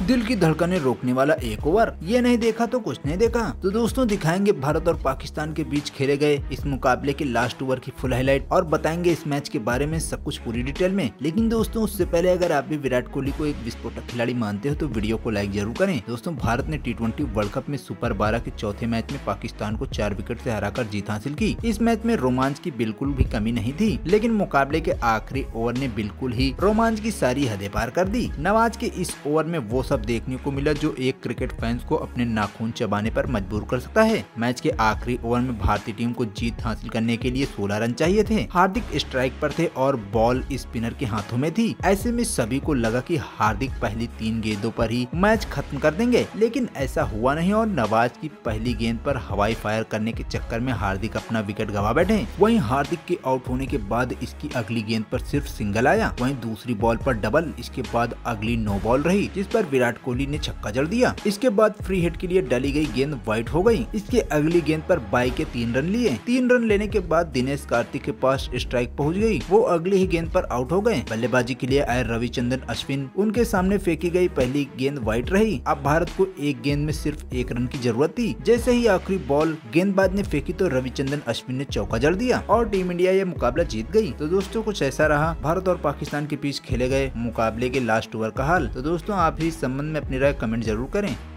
दिल की धड़कनें रोकने वाला एक ओवर, ये नहीं देखा तो कुछ नहीं देखा। तो दोस्तों दिखाएंगे भारत और पाकिस्तान के बीच खेले गए इस मुकाबले के लास्ट ओवर की फुल हाईलाइट और बताएंगे इस मैच के बारे में सब कुछ पूरी डिटेल में। लेकिन दोस्तों उससे पहले अगर आप भी विराट कोहली को एक विस्फोटक खिलाड़ी मानते हो तो वीडियो को लाइक जरूर करें। दोस्तों भारत ने टी20 वर्ल्ड कप में सुपर 12 के चौथे मैच में पाकिस्तान को 4 विकेट से हराकर जीत हासिल की। इस मैच में रोमांच की बिल्कुल भी कमी नहीं थी, लेकिन मुकाबले के आखिरी ओवर ने बिल्कुल ही रोमांच की सारी हदें पार कर दी। नवाज के इस ओवर में वो सब देखने को मिला जो एक क्रिकेट फैंस को अपने नाखून चबाने पर मजबूर कर सकता है। मैच के आखिरी ओवर में भारतीय टीम को जीत हासिल करने के लिए 16 रन चाहिए थे। हार्दिक स्ट्राइक पर थे और बॉल स्पिनर के हाथों में थी। ऐसे में सभी को लगा कि हार्दिक पहली 3 गेंदों पर ही मैच खत्म कर देंगे, लेकिन ऐसा हुआ नहीं और नवाज की पहली गेंद पर हवाई फायर करने के चक्कर में हार्दिक अपना विकेट गंवा बैठे। वहीं हार्दिक के आउट होने के बाद इसकी अगली गेंद पर सिर्फ सिंगल आया, वहीं दूसरी बॉल पर डबल, इसके बाद अगली 9 बॉल रही जिस पर विराट कोहली ने छक्का जड़ दिया। इसके बाद फ्री हिट के लिए डाली गई गेंद वाइड हो गई। इसके अगली गेंद पर बाई के 3 रन लिए। 3 रन लेने के बाद दिनेश कार्तिक के पास स्ट्राइक पहुंच गई, वो अगली ही गेंद पर आउट हो गए। बल्लेबाजी के लिए आए रविचंद्रन अश्विन, उनके सामने फेंकी गई पहली गेंद वाइड रही। अब भारत को एक गेंद में सिर्फ 1 रन की जरूरत थी। जैसे ही आखिरी बॉल गेंदबाज ने फेंकी तो रविचंद्रन अश्विन ने चौका जड़ दिया और टीम इंडिया यह मुकाबला जीत गई। तो दोस्तों कुछ ऐसा रहा भारत और पाकिस्तान के बीच खेले गए मुकाबले के लास्ट ओवर का हाल। तो दोस्तों आप इस संबंध में अपनी राय कमेंट जरूर करें।